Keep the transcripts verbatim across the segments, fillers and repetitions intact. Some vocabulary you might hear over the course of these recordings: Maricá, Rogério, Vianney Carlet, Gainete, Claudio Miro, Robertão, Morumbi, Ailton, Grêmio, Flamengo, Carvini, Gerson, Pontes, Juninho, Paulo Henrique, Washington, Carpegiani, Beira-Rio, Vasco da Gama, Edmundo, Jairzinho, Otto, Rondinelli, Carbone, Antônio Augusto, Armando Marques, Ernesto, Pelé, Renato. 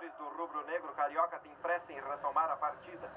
jogadores do rubro-negro carioca têm pressa em retomar a partida.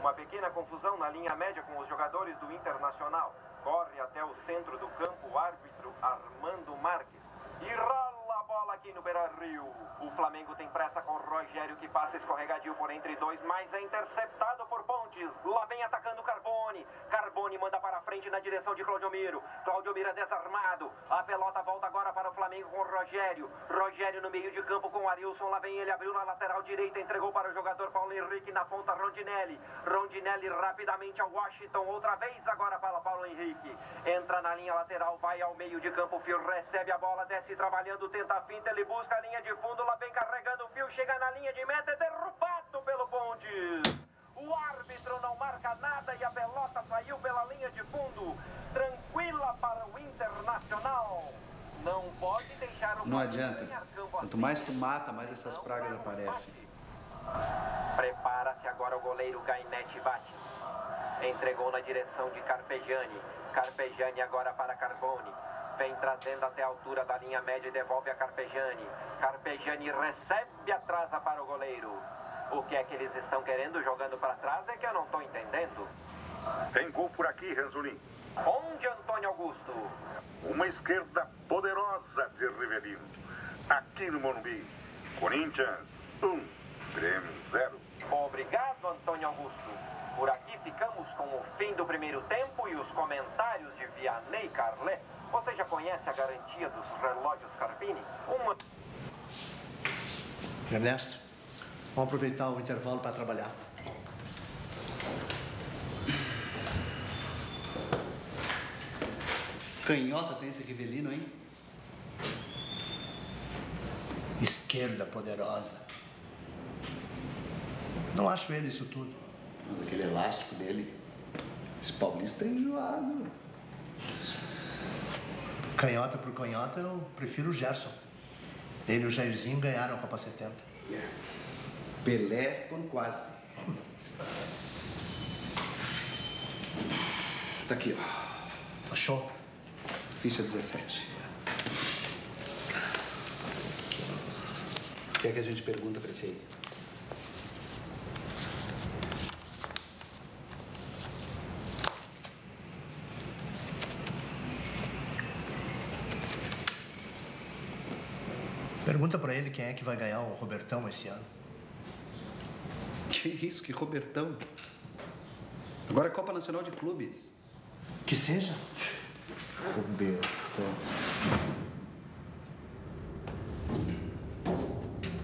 Uma pequena confusão na linha média com os jogadores do Internacional. Corre até o centro do campo o árbitro Armando Marques e rola a bola aqui no Beira-Rio. O Flamengo tem pressa com Rogério, que passa escorregadio por entre dois, mas é interceptado por Pontes. Lá vem atacando Carbone. Carbone manda para frente na direção de Claudio Miro. Claudio Miro é desarmado. A pelota volta agora para o Flamengo com Rogério. Rogério no meio de campo com o Arilson. Lá vem ele, abriu na lateral direita, entregou para o jogador Paulo Henrique. Na ponta, Rondinelli. Rondinelli rapidamente ao Washington. Outra vez agora para Paulo Henrique. Entra na linha lateral, vai ao meio de campo. O Fio recebe a bola, desce trabalhando, tenta a finta. Ele busca a linha de fundo. Lá vem carregando o Fio, chega na linha de meta, é derrubado pelo Pontes. O árbitro não marca nada e a pelota saiu pela linha de fundo. Tranquila para o Internacional. Não pode deixar o... Não adianta. Quanto mais tu mata, mais essas pragas aparecem. Prepara-se agora o goleiro Gainete, bate. Entregou na direção de Carpegiani. Carpegiani agora para Carbone. Vem trazendo até a altura da linha média e devolve a Carpegiani. Carpegiani recebe, atrasa para o goleiro. O que é que eles estão querendo jogando para trás é que eu não estou entendendo. Tem gol por aqui, Ranzolin. Onde, Antônio Augusto? Uma esquerda poderosa de Rivelino. Aqui no Morumbi. Corinthians um, Grêmio zero. Obrigado, Antônio Augusto. Por aqui ficamos com o fim do primeiro tempo e os comentários de Vianney Carlet. Você já conhece a garantia dos relógios Carvini? Uma... Ernesto, vamos aproveitar o intervalo para trabalhar. Canhota tem esse Rivelino, hein? Esquerda poderosa. Não acho ele isso tudo. Mas aquele elástico dele. Esse paulista é enjoado. Canhota por canhota, eu prefiro o Gerson. Ele e o Jairzinho ganharam a Copa setenta. Yeah. Pelé ficou no quase. Tá aqui, ó. Achou? Ficha dezessete. O que é que a gente pergunta pra esse aí? Pergunta pra ele quem é que vai ganhar o Robertão esse ano. Que isso, que Robertão. Agora é Copa Nacional de Clubes. Que seja. Robertão.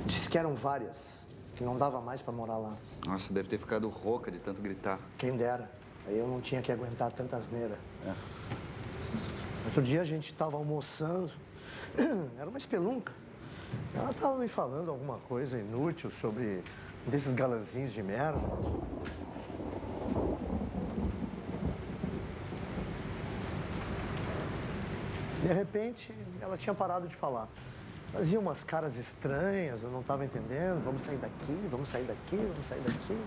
Diz que eram várias, que não dava mais pra morar lá. Nossa, deve ter ficado rouca de tanto gritar. Quem dera. Aí eu não tinha que aguentar tanta asneira. É. Outro dia a gente tava almoçando. Era uma espelunca. Ela estava me falando alguma coisa inútil sobre desses galanzinhos de merda. De repente, ela tinha parado de falar. Fazia umas caras estranhas, eu não estava entendendo. Vamos sair daqui, vamos sair daqui, vamos sair daqui.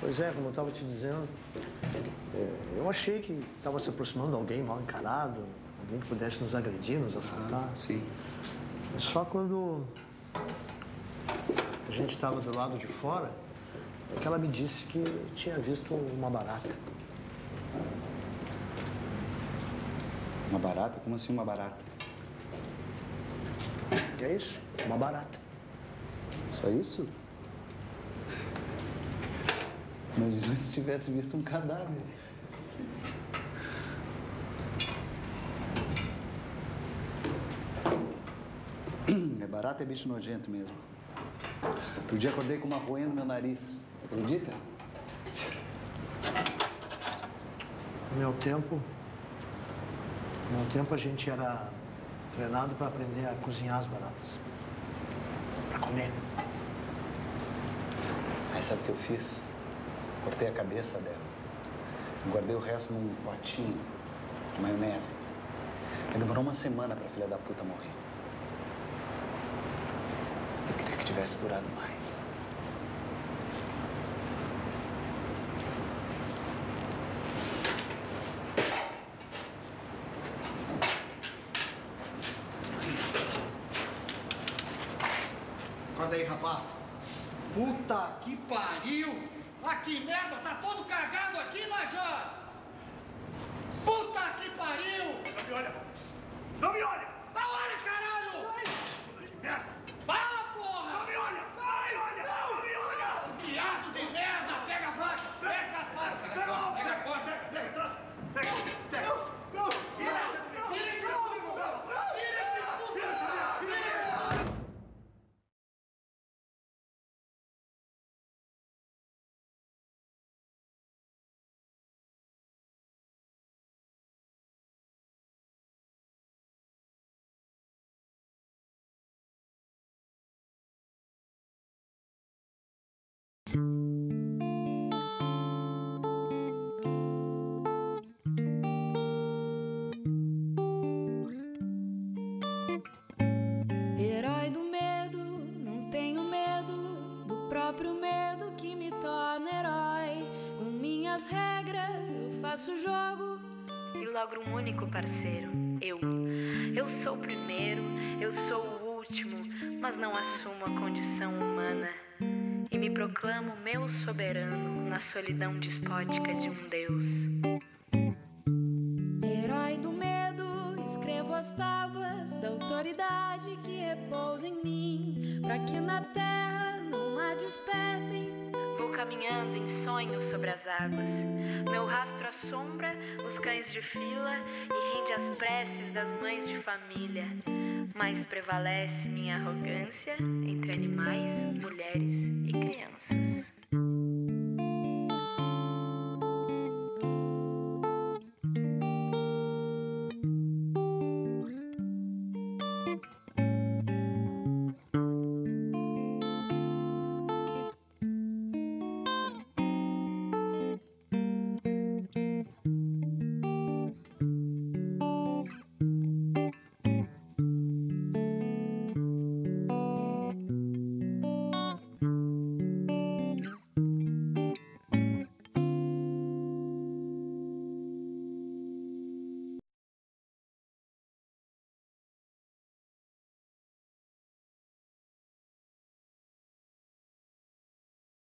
Pois é, como eu estava te dizendo, eu achei que estava se aproximando de alguém mal encarado, alguém que pudesse nos agredir, nos assaltar. Ah, sim. Só quando a gente estava do lado de fora, é que ela me disse que tinha visto uma barata. Uma barata? Como assim uma barata? Que é isso? Uma barata. Só isso? Imagina se tivesse visto um cadáver. É barato, é bicho nojento mesmo. Outro dia acordei com uma roinha no meu nariz. Acredita? No meu tempo... No meu tempo a gente era treinado para aprender a cozinhar as baratas. Para comer. Aí sabe o que eu fiz? Cortei a cabeça dela. Guardei o resto num potinho de maionese. Aí demorou uma semana pra filha da puta morrer. Eu queria que tivesse durado mais. Acorda aí, rapaz. Puta que pariu! Ah, que merda! Tá todo cagado aqui, Major! Puta que pariu! Não me olha, rapaz! Não me olha! Não olha, caralho! Ai. Puta de merda! Para, porra! Não me olha! Sai! Não me olha! Não, não me olha! Viado de merda! Pega a faca! Pega a faca! Pega a faca! Pega a faca! Pega a faca! Pega a faca! Pega a faca! Não! Não! Tira esse burro! Tira esse burro! Tira esse burro! Tira esse burro! Herói do medo, não tenho medo do próprio medo que me torna herói. Com minhas regras eu faço o jogo e logro um único parceiro, eu. Eu sou o primeiro, eu sou o último, mas não assumo a condição humana. E me proclamo meu soberano na solidão despótica de um deus. Herói do medo, escrevo as tábuas da autoridade que repousa em mim, pra que na terra não a despertem. Vou caminhando em sonhos sobre as águas. Meu rastro assombra os cães de fila e rende as preces das mães de família. Mas prevalece minha arrogância entre animais, mulheres e crianças.